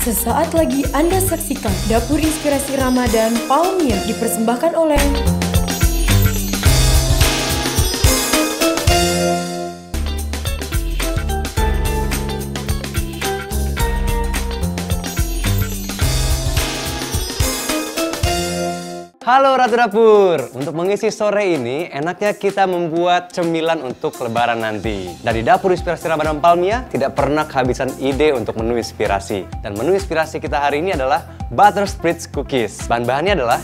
Sesaat lagi Anda saksikan Dapur Inspirasi Ramadan Palmia dipersembahkan oleh Halo Ratu Dapur, untuk mengisi sore ini enaknya kita membuat cemilan untuk lebaran nanti. Dari Dapur Inspirasi Ramadan Palmia tidak pernah kehabisan ide untuk menu inspirasi. Dan menu inspirasi kita hari ini adalah Butter Spritz Cookies. Bahan-bahannya adalah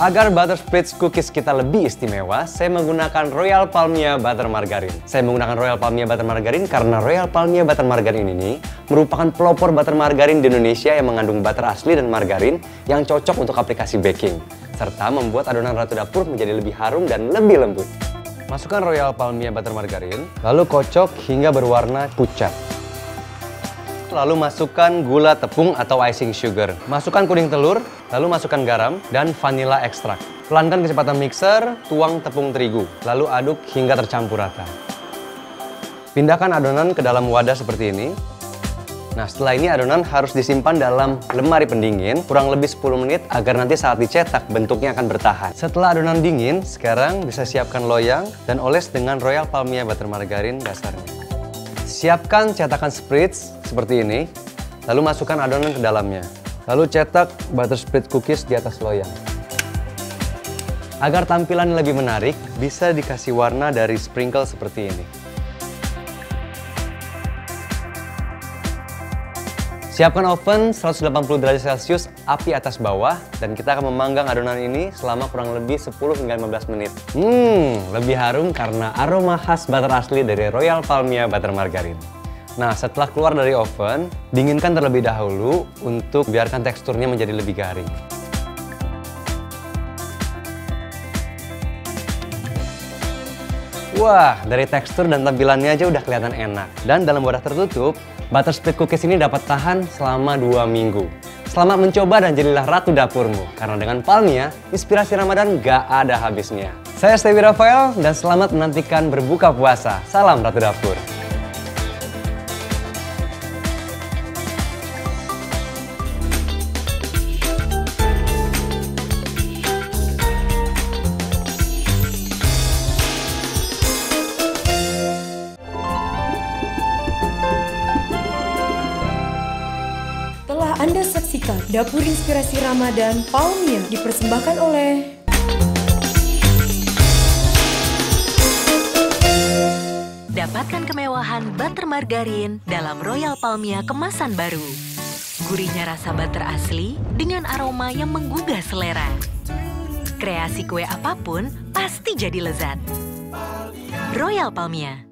agar butter spritz cookies kita lebih istimewa, saya menggunakan Royal Palmia Butter Margarine. Saya menggunakan Royal Palmia Butter Margarine karena Royal Palmia Butter Margarine ini merupakan pelopor butter margarine di Indonesia yang mengandung butter asli dan margarin yang cocok untuk aplikasi baking, serta membuat adonan Ratu Dapur menjadi lebih harum dan lebih lembut. Masukkan Royal Palmia Butter Margarine, lalu kocok hingga berwarna pucat. Lalu masukkan gula tepung atau icing sugar. Masukkan kuning telur, lalu masukkan garam dan vanilla ekstrak. Pelankan kecepatan mixer, tuang tepung terigu, lalu aduk hingga tercampur rata. Pindahkan adonan ke dalam wadah seperti ini. Nah, setelah ini adonan harus disimpan dalam lemari pendingin kurang lebih 10 menit agar nanti saat dicetak bentuknya akan bertahan. Setelah adonan dingin, sekarang bisa siapkan loyang dan oles dengan Royal Palmia Butter Margarine dasarnya. Siapkan cetakan spritz seperti ini, lalu masukkan adonan ke dalamnya. Lalu cetak butter spritz cookies di atas loyang. Agar tampilan lebih menarik, bisa dikasih warna dari sprinkle seperti ini. Siapkan oven 180 derajat Celcius, api atas bawah, dan kita akan memanggang adonan ini selama kurang lebih 10 hingga 15 menit. Lebih harum karena aroma khas butter asli dari Royal Palmia Butter Margarine. Nah, setelah keluar dari oven, dinginkan terlebih dahulu untuk biarkan teksturnya menjadi lebih garing. Wah, dari tekstur dan tampilannya aja udah kelihatan enak. Dan dalam wadah tertutup, butter spritz cookies ini dapat tahan selama 2 minggu. Selamat mencoba dan jadilah ratu dapurmu. Karena dengan Palmia, inspirasi Ramadan gak ada habisnya. Saya Stevi Raphael dan selamat menantikan berbuka puasa. Salam Ratu Dapur. Telah Anda saksikan Dapur Inspirasi Ramadan Palmia dipersembahkan oleh Dapatkan kemewahan butter margarin dalam Royal Palmia kemasan baru. Gurihnya rasa butter asli dengan aroma yang menggugah selera. Kreasi kue apapun pasti jadi lezat. Royal Palmia.